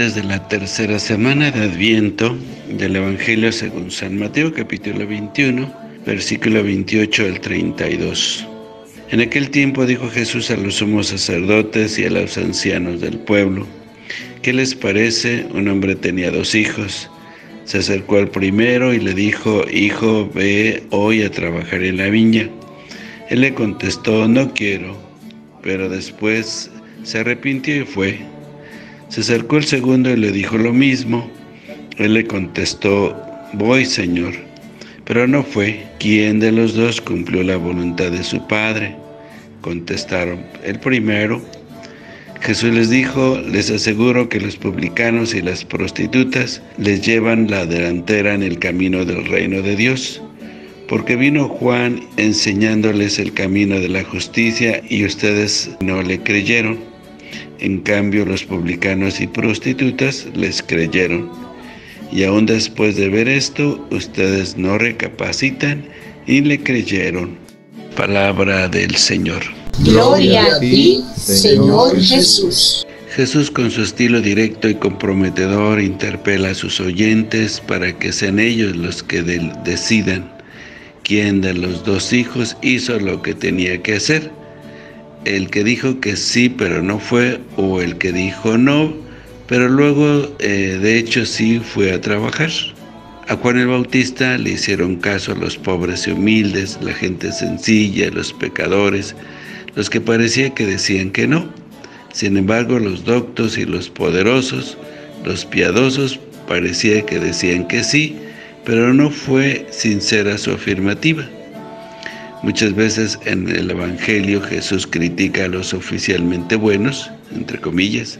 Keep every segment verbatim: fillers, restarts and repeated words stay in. martes de la tercera semana de Adviento del Evangelio según San Mateo, capítulo veintiuno, versículo veintiocho al treinta y dos. En aquel tiempo dijo Jesús a los sumos sacerdotes y a los ancianos del pueblo: ¿qué les parece? Un hombre tenía dos hijos. Se acercó al primero y le dijo: hijo, ve hoy a trabajar en la viña. Él le contestó: no quiero, pero después se arrepintió y fue. Se acercó el segundo y le dijo lo mismo. Él le contestó: voy, Señor, pero no fue. ¿Quién de los dos cumplió la voluntad de su padre? Contestaron: el primero. Jesús les dijo: les aseguro que los publicanos y las prostitutas les llevan la delantera en el camino del reino de Dios, porque vino Juan enseñándoles el camino de la justicia y ustedes no le creyeron. En cambio, los publicanos y prostitutas les creyeron. Y aún después de ver esto, ustedes no recapacitan y le creyeron. Palabra del Señor. Gloria a ti, Señor Jesús. Jesús, con su estilo directo y comprometedor, interpela a sus oyentes para que sean ellos los que decidan quién de los dos hijos hizo lo que tenía que hacer. El que dijo que sí, pero no fue, o el que dijo no, pero luego eh, de hecho sí fue a trabajar. A Juan el Bautista le hicieron caso a los pobres y humildes, la gente sencilla, los pecadores, los que parecía que decían que no. Sin embargo, los doctos y los poderosos, los piadosos, parecía que decían que sí, pero no fue sincera su afirmativa. Muchas veces en el Evangelio Jesús critica a los oficialmente buenos, entre comillas,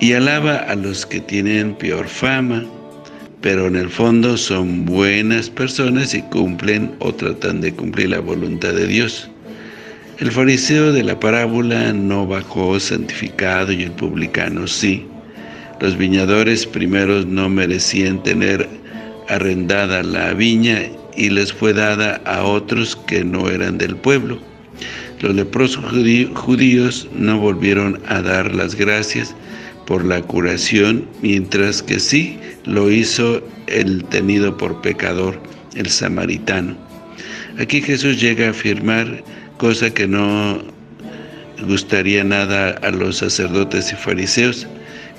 y alaba a los que tienen peor fama, pero en el fondo son buenas personas y cumplen o tratan de cumplir la voluntad de Dios. El fariseo de la parábola no bajó santificado y el publicano sí. Los viñadores primeros no merecían tener arrendada la viña y les fue dada a otros que no eran del pueblo. Los leprosos judíos no volvieron a dar las gracias por la curación, mientras que sí lo hizo el tenido por pecador, el samaritano. Aquí Jesús llega a afirmar, cosa que no gustaría nada a los sacerdotes y fariseos,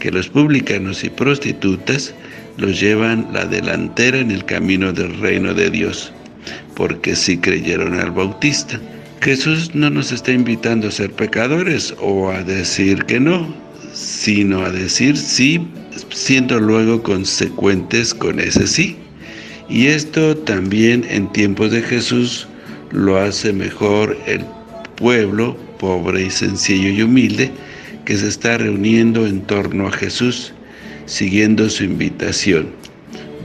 que los publicanos y prostitutas los llevan la delantera en el camino del reino de Dios, porque sí creyeron al Bautista. Jesús no nos está invitando a ser pecadores o a decir que no, sino a decir sí, siendo luego consecuentes con ese sí. Y esto también en tiempos de Jesús lo hace mejor el pueblo pobre y sencillo y humilde que se está reuniendo en torno a Jesús, siguiendo su invitación.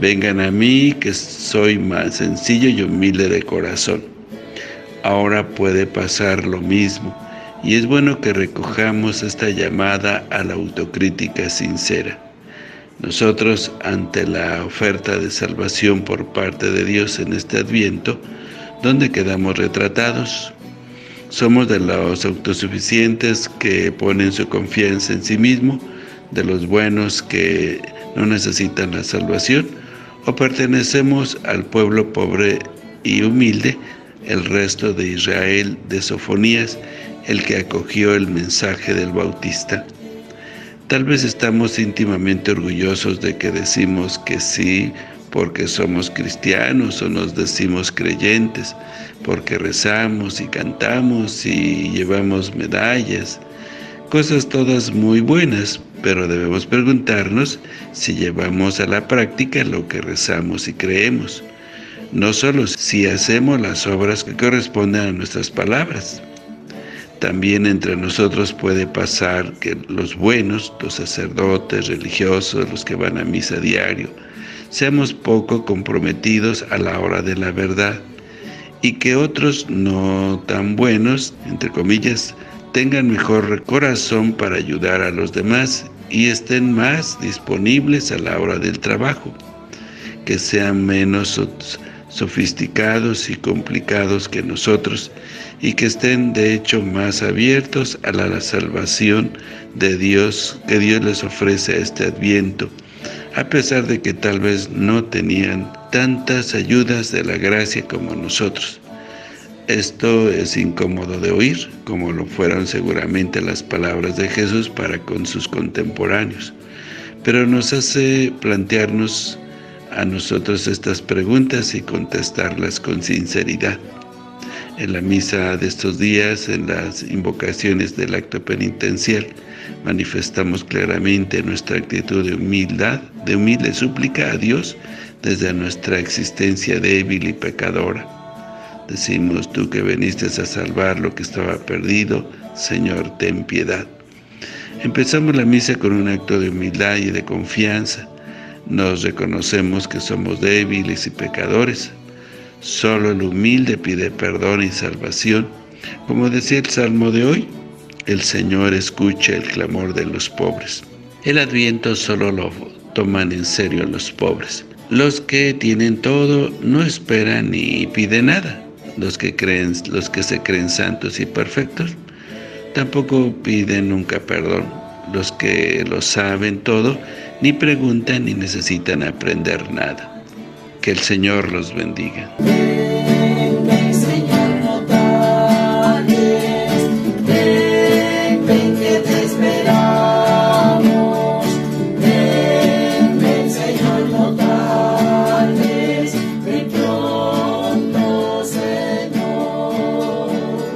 Vengan a mí, que soy más sencillo y humilde de corazón. Ahora puede pasar lo mismo, y es bueno que recojamos esta llamada a la autocrítica sincera. Nosotros, ante la oferta de salvación por parte de Dios en este Adviento, ¿dónde quedamos retratados? Somos de los autosuficientes que ponen su confianza en sí mismo, de los buenos que no necesitan la salvación, o pertenecemos al pueblo pobre y humilde, el resto de Israel de Sofonías, el que acogió el mensaje del Bautista. Tal vez estamos íntimamente orgullosos de que decimos que sí porque somos cristianos o nos decimos creyentes, porque rezamos y cantamos y llevamos medallas, cosas todas muy buenas, pero debemos preguntarnos si llevamos a la práctica lo que rezamos y creemos, no solo si hacemos las obras que corresponden a nuestras palabras. También entre nosotros puede pasar que los buenos, los sacerdotes, religiosos, los que van a misa diario, seamos poco comprometidos a la hora de la verdad, y que otros no tan buenos, entre comillas, tengan mejor corazón para ayudar a los demás y estén más disponibles a la hora del trabajo, que sean menos sofisticados y complicados que nosotros y que estén de hecho más abiertos a la salvación de Dios que Dios les ofrece a este Adviento, a pesar de que tal vez no tenían tantas ayudas de la gracia como nosotros. Esto es incómodo de oír, como lo fueron seguramente las palabras de Jesús para con sus contemporáneos, pero nos hace plantearnos a nosotros estas preguntas y contestarlas con sinceridad. En la misa de estos días, en las invocaciones del acto penitencial, manifestamos claramente nuestra actitud de humildad, de humilde súplica a Dios desde nuestra existencia débil y pecadora. Decimos: tú que viniste a salvar lo que estaba perdido, Señor, ten piedad. Empezamos la misa con un acto de humildad y de confianza. Nos reconocemos que somos débiles y pecadores. Solo el humilde pide perdón y salvación. Como decía el Salmo de hoy, el Señor escucha el clamor de los pobres. El Adviento solo lo toman en serio los pobres. Los que tienen todo no esperan ni piden nada. Los que creen, los que se creen santos y perfectos tampoco piden nunca perdón. Los que lo saben todo ni preguntan ni necesitan aprender nada. Que el Señor los bendiga. Ven, Señor, no tardes. Ven, ven, que te esperamos. Ven, ven, Señor, no tardes. Ven pronto, Señor.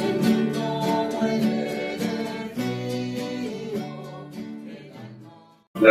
El mundo muere de frío. La